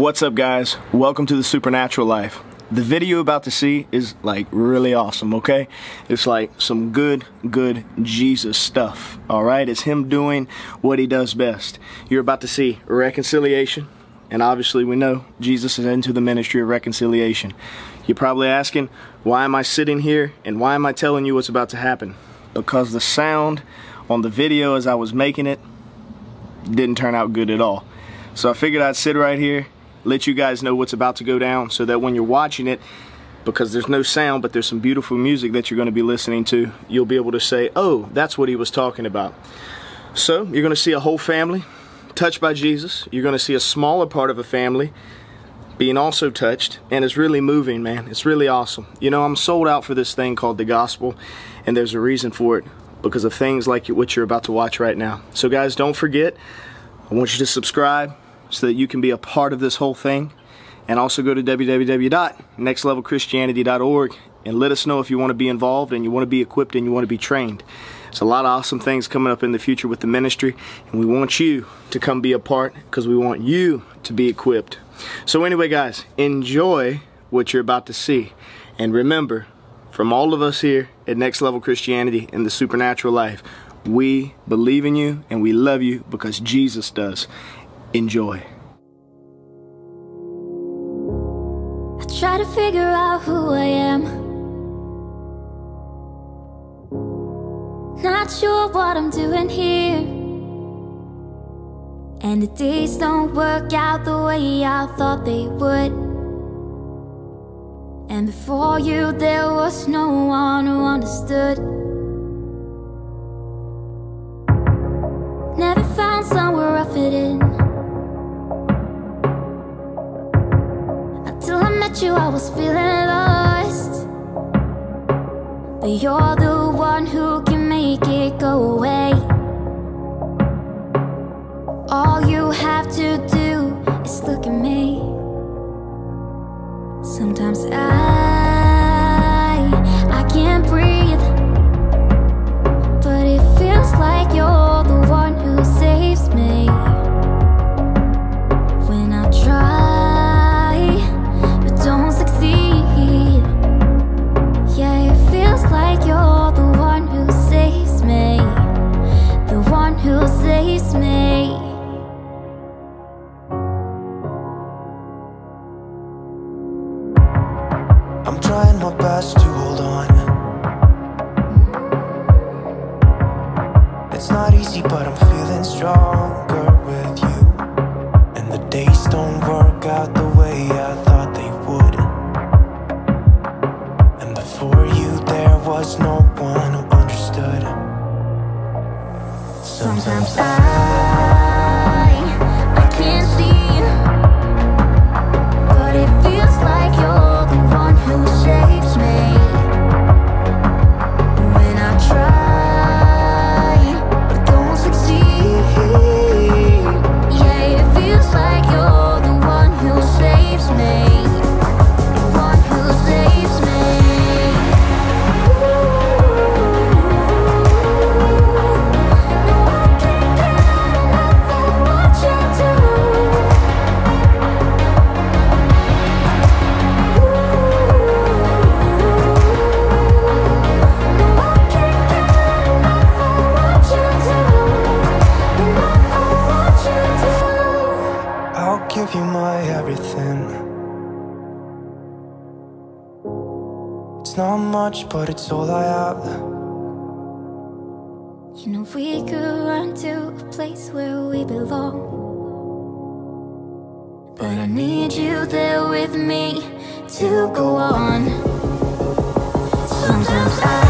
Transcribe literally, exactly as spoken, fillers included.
What's up, guys? Welcome to The Supernatural Life. The video you're about to see is like really awesome, okay? It's like some good, good Jesus stuff, all right? It's him doing what he does best. You're about to see reconciliation, and obviously we know Jesus is into the ministry of reconciliation. You're probably asking, why am I sitting here and why am I telling you what's about to happen? Because the sound on the video as I was making it didn't turn out good at all. So I figured I'd sit right here, let you guys know what's about to go down so that when you're watching it, because there's no sound but there's some beautiful music that you're going to be listening to, you'll be able to say, oh, that's what he was talking about. So you're going to see a whole family touched by Jesus. You're going to see a smaller part of a family being also touched, and it's really moving, man. It's really awesome. You know, I'm sold out for this thing called the gospel, and there's a reason for it, because of things like what you're about to watch right now. So guys, don't forget, I want you to subscribe so that you can be a part of this whole thing. And also go to w w w dot next level christianity dot org and let us know if you want to be involved and you want to be equipped and you want to be trained. There's a lot of awesome things coming up in the future with the ministry, and we want you to come be a part because we want you to be equipped. So anyway, guys, enjoy what you're about to see. And remember, from all of us here at Next Level Christianity and The Supernatural Life, we believe in you and we love you because Jesus does. Enjoy. I try to figure out who I am. Not sure what I'm doing here. And the days don't work out the way I thought they would. And before you there was no one who understood. Never found somewhere I fit in. Till I met you, I was feeling lost. But you're the one who can make it go away. All you have to do is look at me. Sometimes I, I can't breathe. But it feels like you're the one who saves me. When I try, who saves me. I'm trying my best to hold on. It's not easy, but I'm feeling stronger with you. And the days don't work out the way I thought they would. And before you there was no one who understood. Sometimes I, I can't see, but it feels like you're the one who saves me. When I try, but don't succeed, yeah, it feels like you're the one who saves me. The one who saves me. But it's all I have. You know we could run to a place where we belong, but I need you there with me to go on. Sometimes I